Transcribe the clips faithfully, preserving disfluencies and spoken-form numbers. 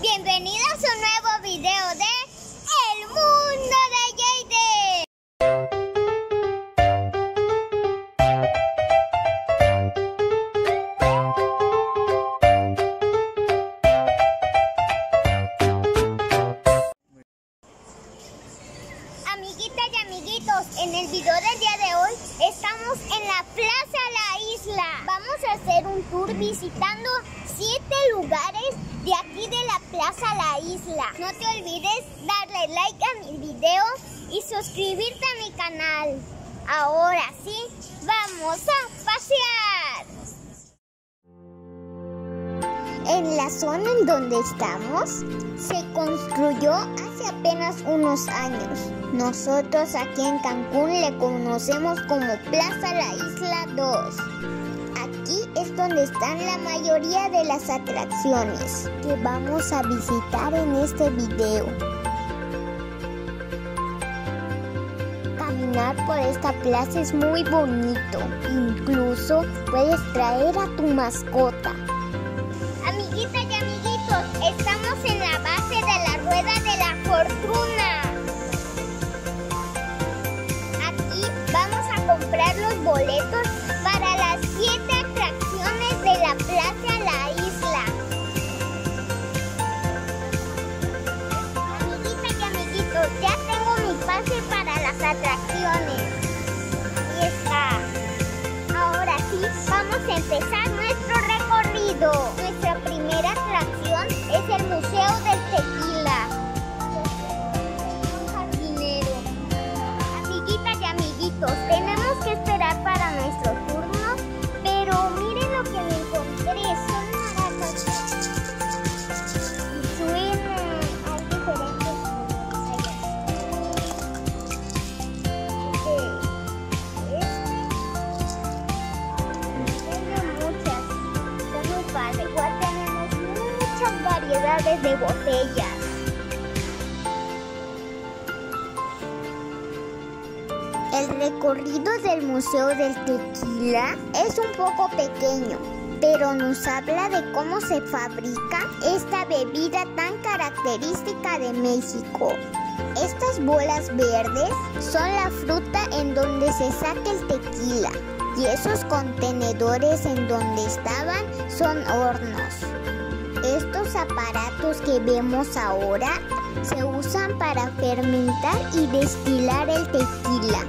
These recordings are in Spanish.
Bienvenidos a un nuevo video de El mundo de Jade. Amiguitas y amiguitos, en el video del día de hoy estamos en la Plaza La Isla. Vamos a hacer un tour visitando siete lugares de aquí de la Plaza La Isla. No te olvides darle like a mi video y suscribirte a mi canal. Ahora sí, vamos a pasear. En la zona en donde estamos se construyó hace apenas unos años. Nosotros aquí en Cancún le conocemos como Plaza La Isla dos. Aquí es donde están la mayoría de las atracciones que vamos a visitar en este video. Caminar por esta plaza es muy bonito. Incluso puedes traer a tu mascota. Amiguitas y amiguitos, estamos en la base de la Rueda de la Fortuna. Aquí vamos a comprar los boletos para las siete atracciones de la Plaza La Isla. Amiguitas y amiguitos, ya tengo mi pase para las atracciones. Ahí está. Ahora sí, vamos a empezar nuestro recorrido. Nuestra primera atracción es el Museo del Tequila. Un jardinero. Amiguitas y amiguitos, tenemos que esperar para nuestro turno, pero miren lo que me encontré, son naranjas y suenan a diferentes. Tengo muchas, son muy padres. Igual tenemos muchas variedades de botellas. El recorrido del Museo del Tequila es un poco pequeño, pero nos habla de cómo se fabrica esta bebida tan característica de México. Estas bolas verdes son la fruta en donde se saca el tequila, y esos contenedores en donde estaban son hornos. Estos aparatos que vemos ahora se usan para fermentar y destilar el tequila.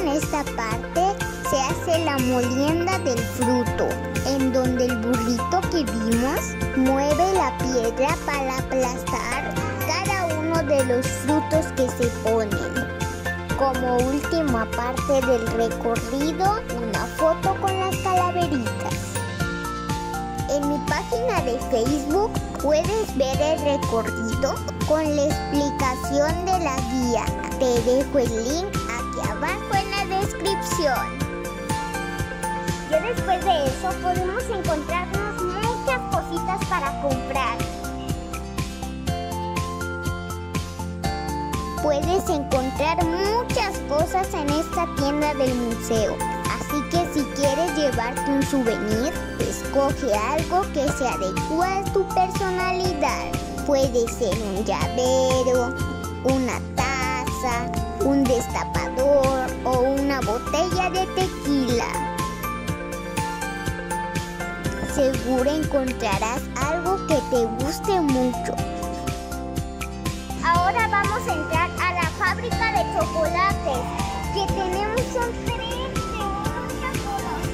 En esta parte se hace la molienda del fruto, en donde el burrito que vimos mueve la piedra para aplastar cada uno de los frutos que se ponen. Como última parte del recorrido, una foto con las calaveritas. En mi página de Facebook puedes ver el recorrido con la explicación de la guía. Te dejo el link aquí abajo en la descripción. Ya después de eso podemos encontrarnos muchas cositas para comprar. Puedes encontrar muchas cosas en esta tienda del museo, así que si quieres llevarte un souvenir, escoge algo que se adecue a tu personalidad. Puede ser un llavero, una taza, un destapador o una botella de tequila. Seguro encontrarás algo que te guste mucho. Ahora vamos a entrar a la fábrica de chocolates, que tenemos son tres de muchas cosas.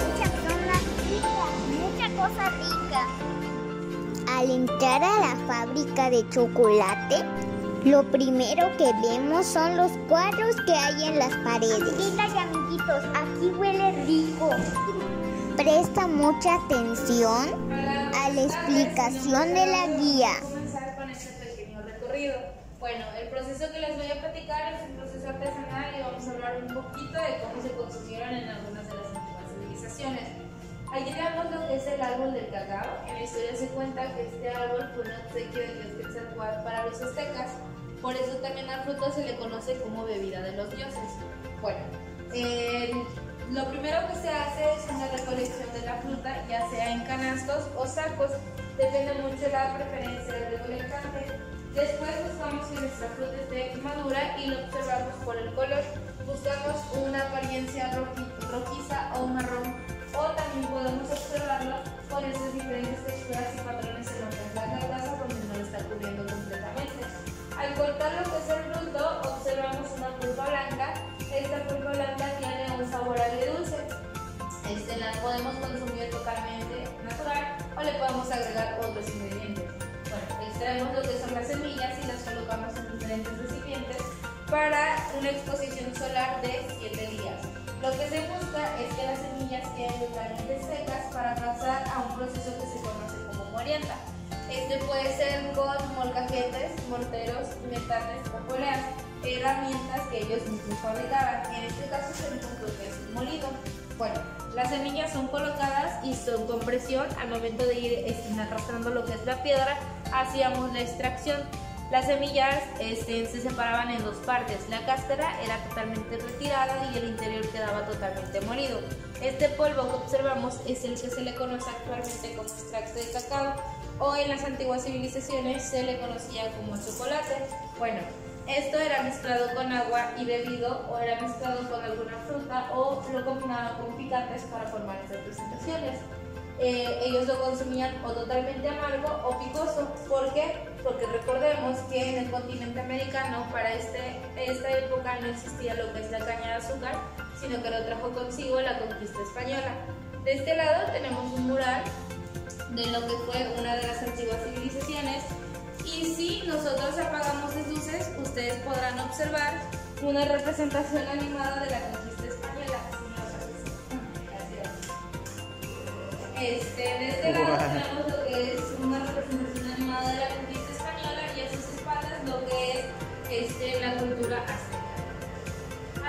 Muchas ricas, muchas cosas ricas. Al entrar a la fábrica de chocolate, lo primero que vemos son los cuadros que hay en las paredes. Amiguitas y amiguitos, aquí huele rico. Presta mucha atención a la explicación de la guía. Vamos a empezar con este pequeño recorrido. Bueno, el proceso que les voy a platicar es un proceso artesanal y vamos a hablar un poquito de cómo se consumieron en algunas de las antiguas civilizaciones. Allí vemos lo que es el árbol del cacao. En la historia se cuenta que este árbol fue un obsequio del dios Quetzalcóatl para los aztecas. Por eso también la fruta se le conoce como bebida de los dioses. Bueno, eh, lo primero que se hace es una recolección de la fruta, ya sea en canastos o sacos, depende mucho de la preferencia del recolectante. Después buscamos si nuestra fruta esté madura y lo observamos por el color. Buscamos una apariencia rojiza o marrón, o también podemos observarlo con esas diferentes texturas y patrones en lo que es la taza, donde no lo está cubriendo completamente. Al cortar lo que es el fruto, observamos una pulpa blanca. Esta pulpa blanca tiene un sabor agridulce. Este la podemos consumir totalmente natural o le podemos agregar otros ingredientes. Bueno, extraemos lo que son las semillas y las colocamos en diferentes recipientes para una exposición solar de siete días. Lo que se busca es que las semillas queden totalmente secas para pasar a un proceso que se conoce como molienda. Este puede ser con molcajetes, morteros, metales o poleas, herramientas que ellos mismos fabricaban. En este caso se encontró que es un molido. Bueno, las semillas son colocadas y son con presión al momento de ir arrastrando lo que es la piedra, hacíamos la extracción. Las semillas este, se separaban en dos partes, la cáscara era totalmente retirada y el interior quedaba totalmente molido. Este polvo que observamos es el que se le conoce actualmente como extracto de cacao, o en las antiguas civilizaciones se le conocía como chocolate. Bueno, esto era mezclado con agua y bebido, o era mezclado con alguna fruta, o lo combinaba con picantes para formar estas presentaciones. Eh, ellos lo consumían o totalmente amargo o picoso. ¿Por qué? Porque recordemos que en el continente americano para este, esta época no existía lo que es la caña de azúcar, sino que lo trajo consigo la conquista española. De este lado tenemos un mural de lo que fue una de las antiguas civilizaciones, y si nosotros apagamos las luces, ustedes podrán observar una representación animada de la conquista española. Este, de este lado tenemos lo que es una representación animada de la conquista española, y a sus espaldas lo que es este, la cultura azteca.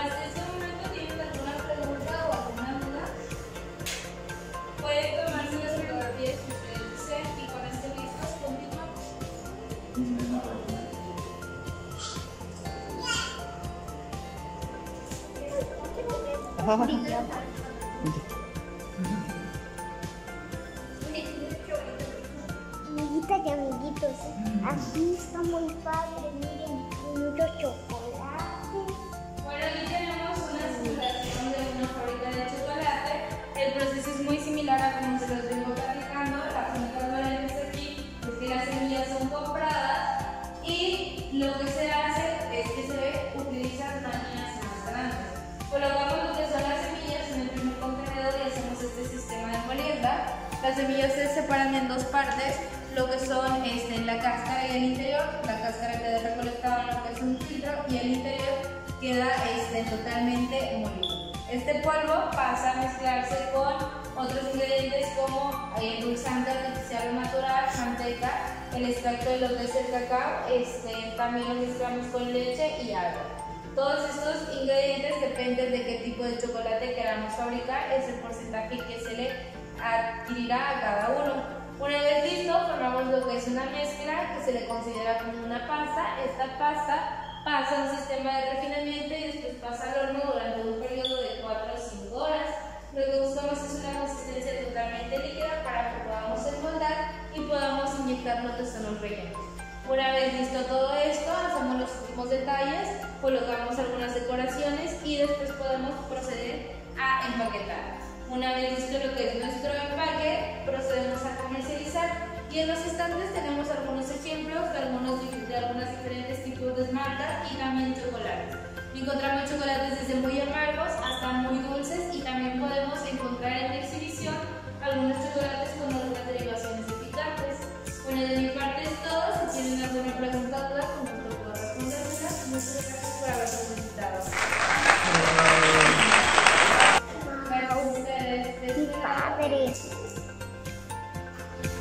Hasta este momento, ¿tienen alguna pregunta o alguna duda? Pueden tomarse las fotografías que ustedes deseen y con este listos continuamos. Y amiguitos, aquí está muy padre, miren, mucho chocolate. Bueno, aquí tenemos una simulación de una fábrica de chocolate. El proceso es muy similar a como se los vengo platicando. La única diferencia aquí es que las semillas son compradas y lo que se hace es que se utilizan máquinas más grandes. Colocamos lo que son las semillas en el primer contenedor y hacemos este sistema de molienda. Las semillas se separan en dos partes, lo que son este, la cáscara y el interior. La cáscara queda recolectada en lo que es un filtro y el interior queda este, totalmente molido. Este polvo pasa a mezclarse con otros ingredientes como eh, dulzante artificial o natural, manteca, el extracto de lo que es el cacao, este, también lo mezclamos con leche y agua. Todos estos ingredientes dependen de qué tipo de chocolate queramos fabricar, es el porcentaje que se le adquirirá a cada uno. Una vez listo, formamos lo que es una mezcla que se le considera como una pasta. Esta pasta pasa a un sistema de refinamiento y después pasa al horno durante un periodo de cuatro o cinco horas. Lo que buscamos es una consistencia totalmente líquida para que podamos enmoldar y podamos inyectar lo que son los rellenos. Una vez listo todo esto, hacemos los últimos detalles, colocamos algunas decoraciones y después podemos proceder a empaquetar. Una vez listo lo que es nuestro empaque, procedemos a comercializar, y en los estantes tenemos algunos ejemplos de algunos de algunas diferentes tipos de marcas y también chocolates. Encontramos chocolates desde muy amargos hasta muy dulces, y también podemos encontrar en la exhibición algunos chocolates con algunas derivaciones de picantes. Bueno, de mi parte es todo. Si tienen alguna pregunta o duda, con gusto puedo responderla. Muchas gracias por habernos visitado.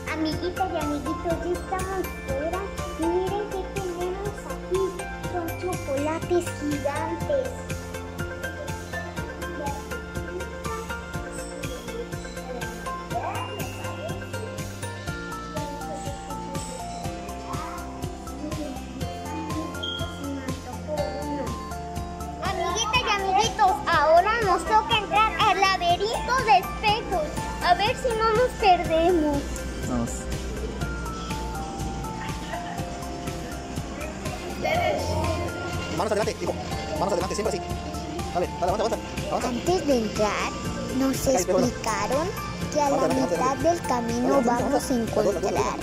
Amiguitas y amiguitos, ya estamos fuera. Miren que tenemos aquí, son chocolates gigantes. ver si no nos perdemos. Vamos. Manos adelante, hijo. Manos adelante, siempre así. Dale, dale, aguanta, aguanta. Antes de entrar, nos explicaron que a la mitad del camino vamos a encontrar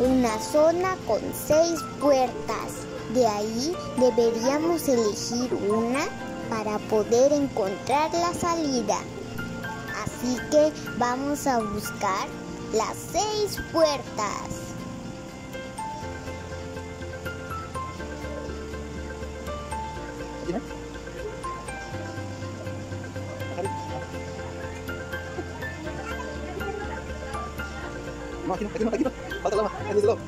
una zona con seis puertas. De ahí deberíamos elegir una para poder encontrar la salida. Así que vamos a buscar las seis puertas. No, aquí no, aquí no, aquí no. Falta la mano, desde luego.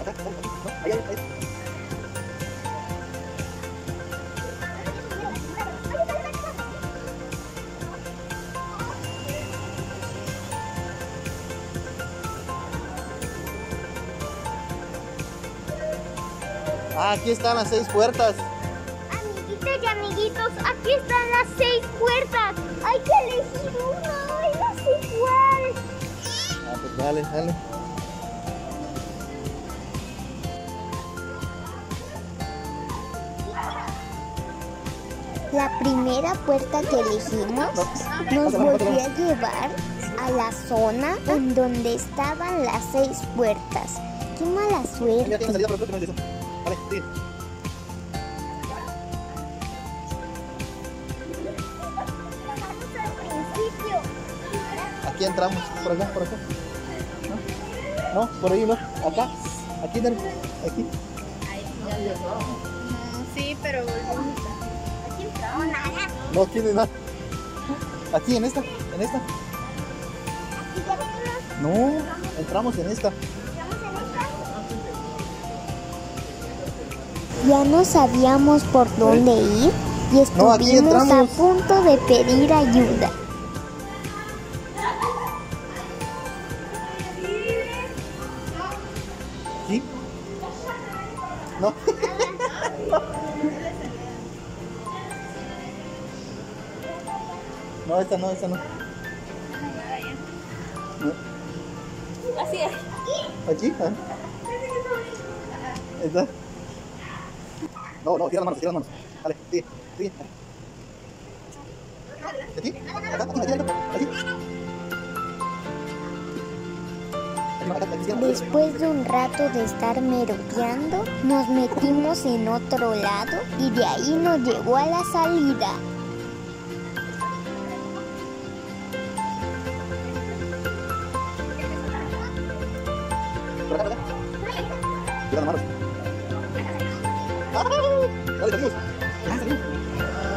Acá, acá, no, ahí, ahí, ahí. Aquí están las seis puertas. Amiguitas y amiguitos, aquí están las seis puertas. Hay que elegir una, hay las iguales. Ah, pues dale, dale. La primera puerta que elegimos nos volvió a llevar a la zona en donde estaban las seis puertas. ¡Qué mala suerte! Vale, sigue. Aquí entramos, por acá, por acá. No, no, por ahí no, acá, aquí, aquí. Sí, pero volvemos. Aquí entramos, nada. No, aquí no hay nada. Aquí, en esta, en esta. No, entramos en esta. Ya no sabíamos por dónde ir y estuvimos no, a punto de pedir ayuda. ¿Sí? No. No, esta no, esta no. Así es. ¿Aquí? ¿Ah? ¿Esta? No, no, tira las manos, tira las manos. Dale, sigue, sigue. Aquí, acá, aquí, aquí, aquí. Después de un rato de estar merodeando, nos metimos en otro lado y de ahí nos llegó a la salida. Por acá, por acá. Tira las manos. ¡Dale, salimos! ¡Dale, salimos!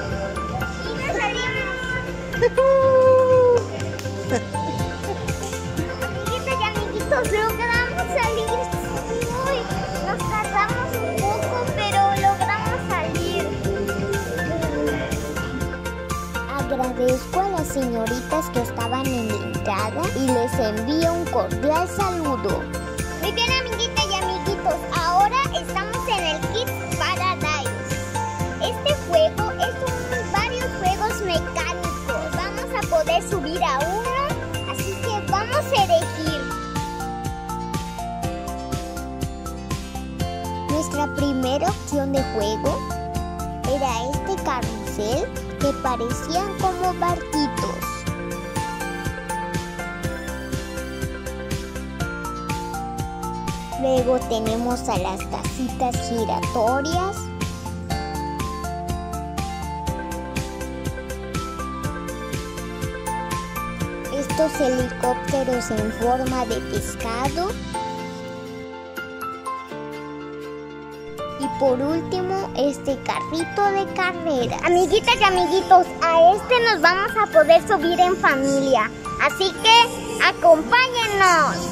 ¡Sí, nos salimos! Amiguitas y amiguitos, logramos salir. Uy, nos tardamos un poco, pero logramos salir. Agradezco a las señoritas que estaban en la entrada y les envío un cordial saludo. Muy bien, amiguitas y amiguitos, ahora estamos en el Kids Paradise. Este juego es un, varios juegos mecánicos. Vamos a poder subir a uno, así que vamos a elegir. Nuestra primera opción de juego era este carrusel que parecían como barquitos. Luego tenemos a las tacitas giratorias. Estos helicópteros en forma de pescado. Y por último, este carrito de carreras. Amiguitas y amiguitos, a este nos vamos a poder subir en familia. Así que, acompáñennos.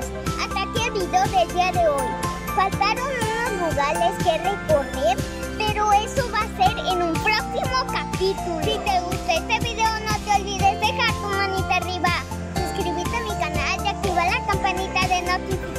minutos. Hasta aquí el video del día de hoy. Faltaron unos lugares que recorrer, pero eso va a ser en un próximo capítulo. Si te gustó este video, no te olvides dejar tu manita arriba, suscribirte a mi canal y activar la campanita de notificaciones.